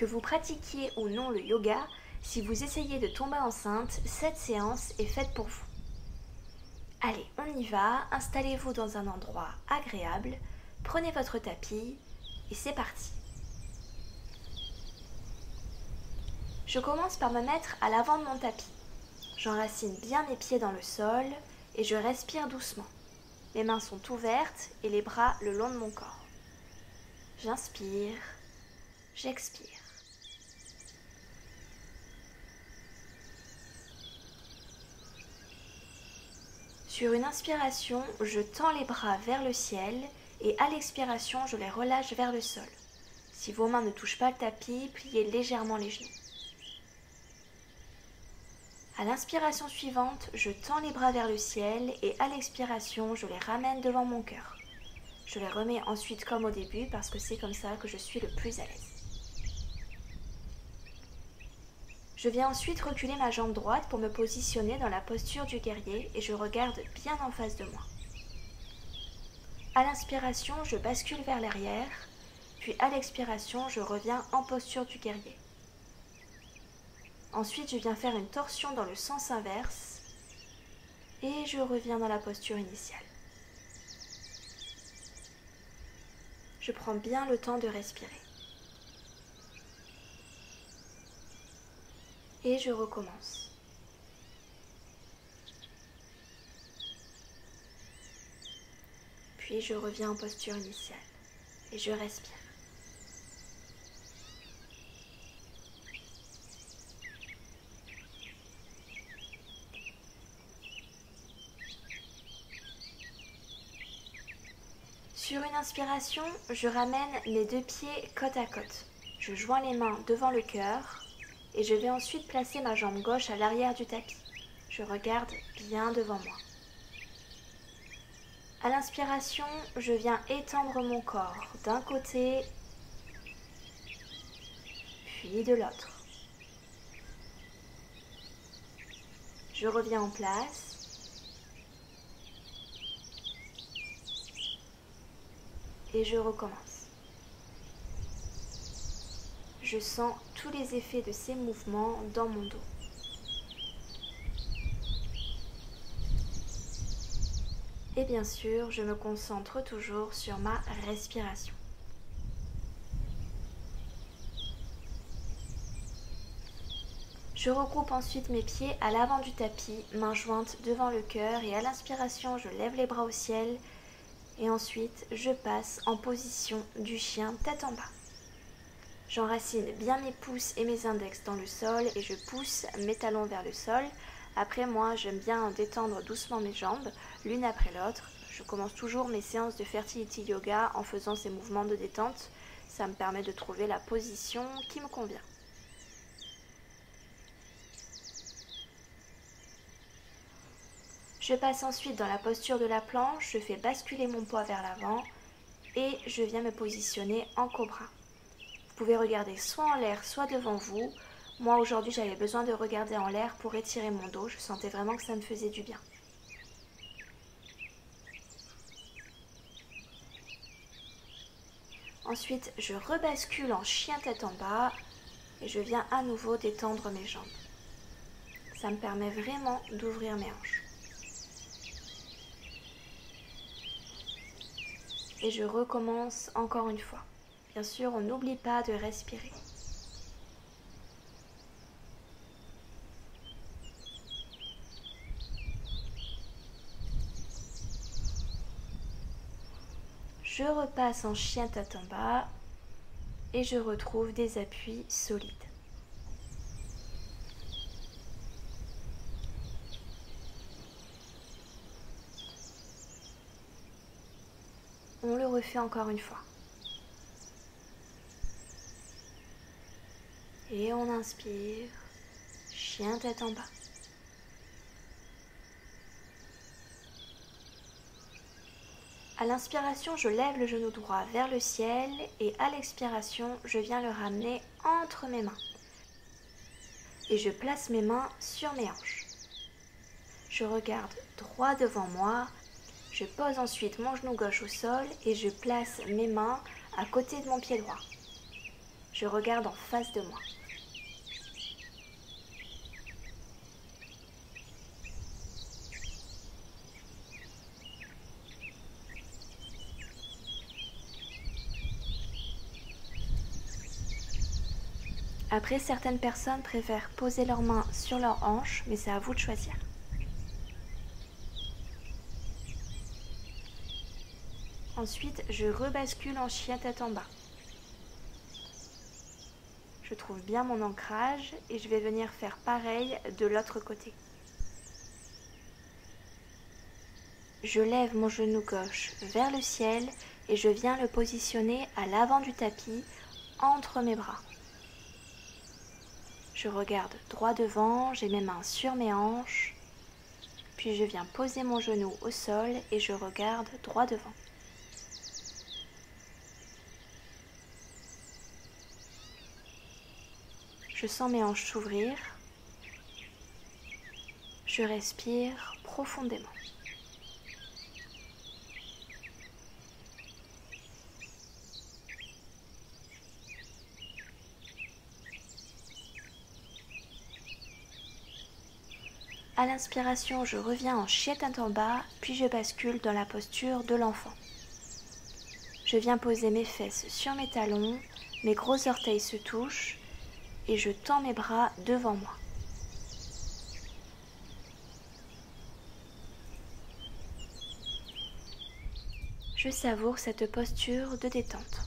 Que vous pratiquiez ou non le yoga, si vous essayez de tomber enceinte, cette séance est faite pour vous. Allez, on y va, installez-vous dans un endroit agréable, prenez votre tapis et c'est parti. Je commence par me mettre à l'avant de mon tapis. J'enracine bien mes pieds dans le sol et je respire doucement. Mes mains sont ouvertes et les bras le long de mon corps. J'inspire, j'expire. Sur une inspiration, je tends les bras vers le ciel et à l'expiration, je les relâche vers le sol. Si vos mains ne touchent pas le tapis, pliez légèrement les genoux. À l'inspiration suivante, je tends les bras vers le ciel et à l'expiration, je les ramène devant mon cœur. Je les remets ensuite comme au début parce que c'est comme ça que je suis le plus à l'aise. Je viens ensuite reculer ma jambe droite pour me positionner dans la posture du guerrier et je regarde bien en face de moi. À l'inspiration, je bascule vers l'arrière, puis à l'expiration, je reviens en posture du guerrier. Ensuite, je viens faire une torsion dans le sens inverse et je reviens dans la posture initiale. Je prends bien le temps de respirer. Et je recommence. Puis je reviens en posture initiale et je respire. Sur une inspiration, je ramène mes deux pieds côte à côte. Je joins les mains devant le cœur et je vais ensuite placer ma jambe gauche à l'arrière du tapis. Je regarde bien devant moi. À l'inspiration, je viens étendre mon corps d'un côté puis de l'autre. Je reviens en place. Et je recommence. Je sens tous les effets de ces mouvements dans mon dos. Et bien sûr, je me concentre toujours sur ma respiration. Je regroupe ensuite mes pieds à l'avant du tapis, mains jointes devant le cœur et à l'inspiration, je lève les bras au ciel. Et ensuite, je passe en position du chien tête en bas. J'enracine bien mes pouces et mes index dans le sol et je pousse mes talons vers le sol. Après moi, j'aime bien détendre doucement mes jambes, l'une après l'autre. Je commence toujours mes séances de Fertility Yoga en faisant ces mouvements de détente. Ça me permet de trouver la position qui me convient. Je passe ensuite dans la posture de la planche, je fais basculer mon poids vers l'avant et je viens me positionner en cobra. Vous pouvez regarder soit en l'air, soit devant vous. Moi aujourd'hui j'avais besoin de regarder en l'air pour étirer mon dos, je sentais vraiment que ça me faisait du bien. Ensuite je rebascule en chien tête en bas et je viens à nouveau détendre mes jambes. Ça me permet vraiment d'ouvrir mes hanches. Et je recommence encore une fois. Bien sûr, on n'oublie pas de respirer. Je repasse en chien tête en bas et je retrouve des appuis solides. On le refait encore une fois. Et on inspire, chien tête en bas. À l'inspiration, je lève le genou droit vers le ciel et à l'expiration, je viens le ramener entre mes mains. Et je place mes mains sur mes hanches. Je regarde droit devant moi. Je pose ensuite mon genou gauche au sol et je place mes mains à côté de mon pied droit. Je regarde en face de moi. Après, certaines personnes préfèrent poser leurs mains sur leurs hanches, mais c'est à vous de choisir. Ensuite, je rebascule en chien tête en bas. Je trouve bien mon ancrage et je vais venir faire pareil de l'autre côté. Je lève mon genou gauche vers le ciel et je viens le positionner à l'avant du tapis, entre mes bras. Je regarde droit devant, j'ai mes mains sur mes hanches, puis je viens poser mon genou au sol et je regarde droit devant. Je sens mes hanches s'ouvrir, je respire profondément. À l'inspiration, je reviens en chien tête en bas, puis je bascule dans la posture de l'enfant. Je viens poser mes fesses sur mes talons, mes gros orteils se touchent et je tends mes bras devant moi. Je savoure cette posture de détente.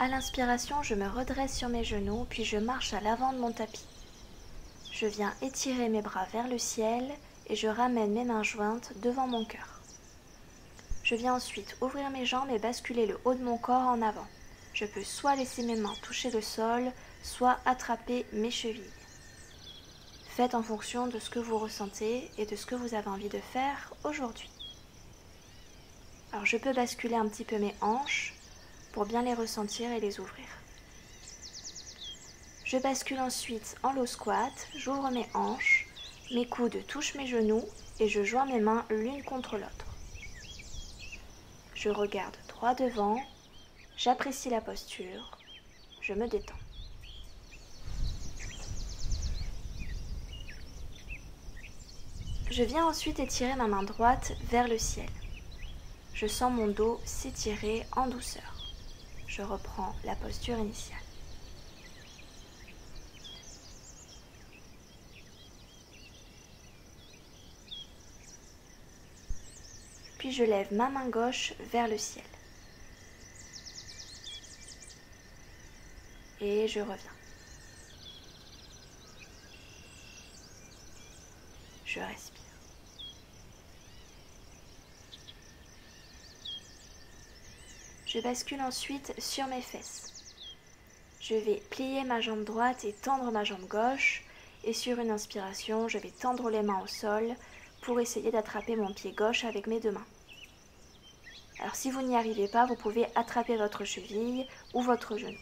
À l'inspiration, je me redresse sur mes genoux, puis je marche à l'avant de mon tapis. Je viens étirer mes bras vers le ciel et je ramène mes mains jointes devant mon cœur. Je viens ensuite ouvrir mes jambes et basculer le haut de mon corps en avant. Je peux soit laisser mes mains toucher le sol, soit attraper mes chevilles. Faites en fonction de ce que vous ressentez et de ce que vous avez envie de faire aujourd'hui. Alors je peux basculer un petit peu mes hanches pour bien les ressentir et les ouvrir. Je bascule ensuite en low squat, j'ouvre mes hanches, mes coudes touchent mes genoux et je joins mes mains l'une contre l'autre. Je regarde droit devant, j'apprécie la posture, je me détends. Je viens ensuite étirer ma main droite vers le ciel. Je sens mon dos s'étirer en douceur. Je reprends la posture initiale. Puis je lève ma main gauche vers le ciel. Et je reviens. Je respire. Je bascule ensuite sur mes fesses. Je vais plier ma jambe droite et tendre ma jambe gauche. Et sur une inspiration, je vais tendre les mains au sol pour essayer d'attraper mon pied gauche avec mes deux mains. Alors si vous n'y arrivez pas, vous pouvez attraper votre cheville ou votre genou.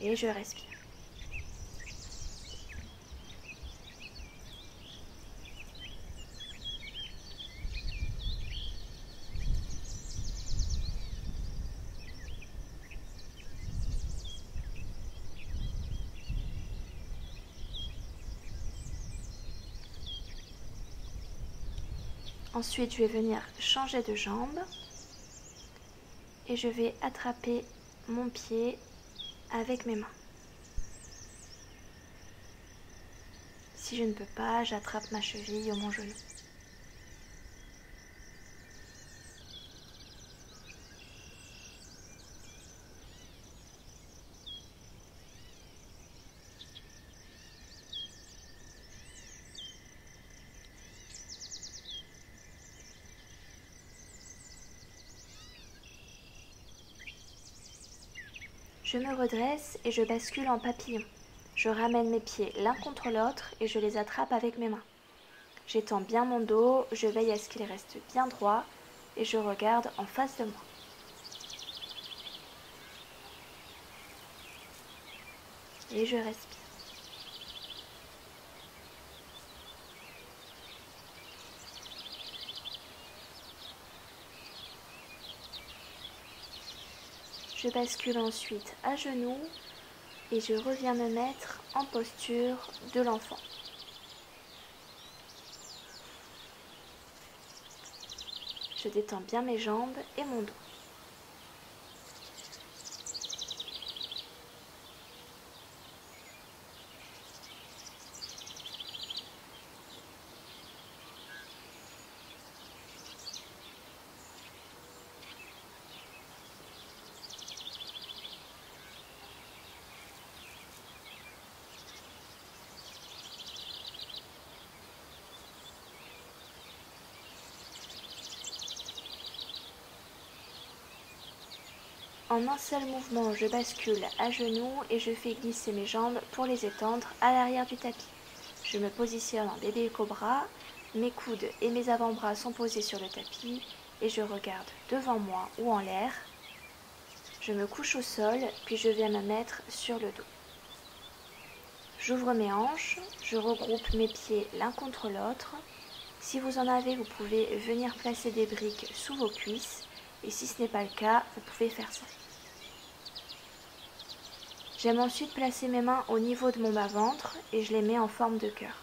Et je respire. Ensuite, je vais venir changer de jambe et je vais attraper mon pied avec mes mains. Si je ne peux pas, j'attrape ma cheville ou mon genou. Je me redresse et je bascule en papillon. Je ramène mes pieds l'un contre l'autre et je les attrape avec mes mains. J'étends bien mon dos, je veille à ce qu'il reste bien droit et je regarde en face de moi. Et je respire. Je bascule ensuite à genoux et je reviens me mettre en posture de l'enfant. Je détends bien mes jambes et mon dos. En un seul mouvement, je bascule à genoux et je fais glisser mes jambes pour les étendre à l'arrière du tapis. Je me positionne en bébé cobra, mes coudes et mes avant-bras sont posés sur le tapis et je regarde devant moi ou en l'air. Je me couche au sol, puis je viens me mettre sur le dos. J'ouvre mes hanches, je regroupe mes pieds l'un contre l'autre. Si vous en avez, vous pouvez venir placer des briques sous vos cuisses et si ce n'est pas le cas, vous pouvez faire ça. J'aime ensuite placer mes mains au niveau de mon bas-ventre et je les mets en forme de cœur.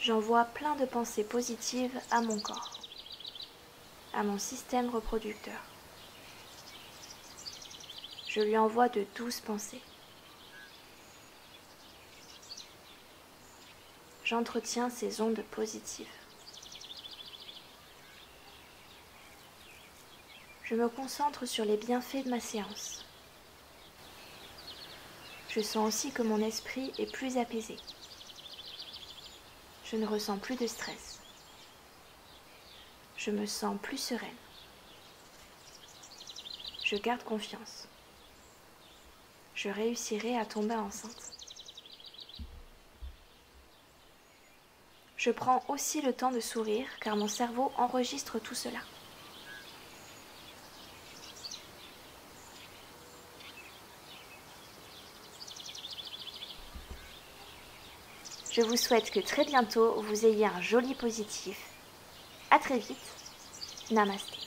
J'envoie plein de pensées positives à mon corps, à mon système reproducteur. Je lui envoie de douces pensées. J'entretiens ces ondes positives. Je me concentre sur les bienfaits de ma séance. Je sens aussi que mon esprit est plus apaisé. Je ne ressens plus de stress. Je me sens plus sereine. Je garde confiance. Je réussirai à tomber enceinte. Je prends aussi le temps de sourire car mon cerveau enregistre tout cela. Je vous souhaite que très bientôt, vous ayez un joli positif. À très vite. Namaste.